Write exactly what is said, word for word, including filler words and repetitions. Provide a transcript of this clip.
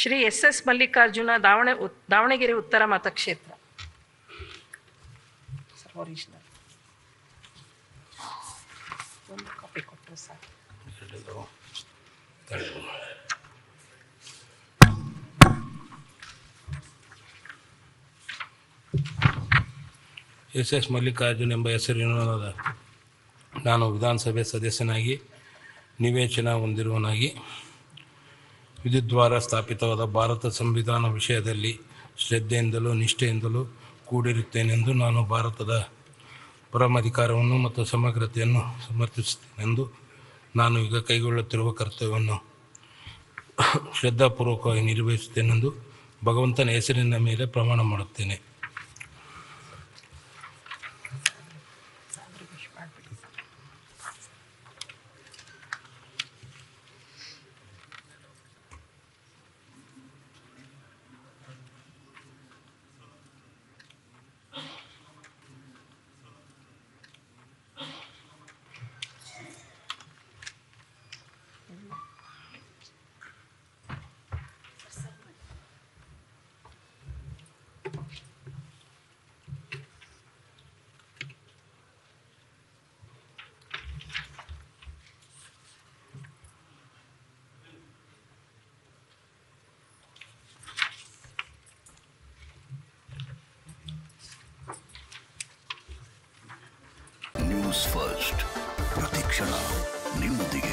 Shri S S Mallikarjuna ದಾವಣ ದಾವಣಗೆರೆ ಉತ್ತರ ಮತಕ್ಷೇತ್ರ. ಎಸ್ ಎಸ್ ಮಲ್ಲಿಕಾರ್ಜುನ್ ಎಂಬ ಹೆಸರಿನ ನಾನು ವಿಧಾನಸಭೆ ಸದಸ್ಯನಾಗಿ ನಿವೇಶನ ಹೊಂದಿರುವನಾಗಿ ವಿದ್ಯುದ್ವಾರ ಸ್ಥಾಪಿತವಾದ ಭಾರತ ಸಂವಿಧಾನ ವಿಷಯದಲ್ಲಿ ಶ್ರದ್ಧೆಯಿಂದಲೂ ನಿಷ್ಠೆಯಿಂದಲೂ ಕೂಡಿರುತ್ತೇನೆಂದು ನಾನು ಭಾರತದ ಪರಮಾಧಿಕಾರವನ್ನು ಮತ್ತು ಸಮಗ್ರತೆಯನ್ನು ಸಮರ್ಥಿಸುತ್ತೇನೆಂದು ನಾನು ಈಗ ಕೈಗೊಳ್ಳುತ್ತಿರುವ ಕರ್ತವ್ಯವನ್ನು ಶ್ರದ್ಧಾಪೂರ್ವಕವಾಗಿ ನಿರ್ವಹಿಸುತ್ತೇನೆಂದು ಭಗವಂತನ ಹೆಸರಿನ ಮೇಲೆ ಪ್ರಮಾಣ ಮಾಡುತ್ತೇನೆ. First, Pratiksha, New Davanagere.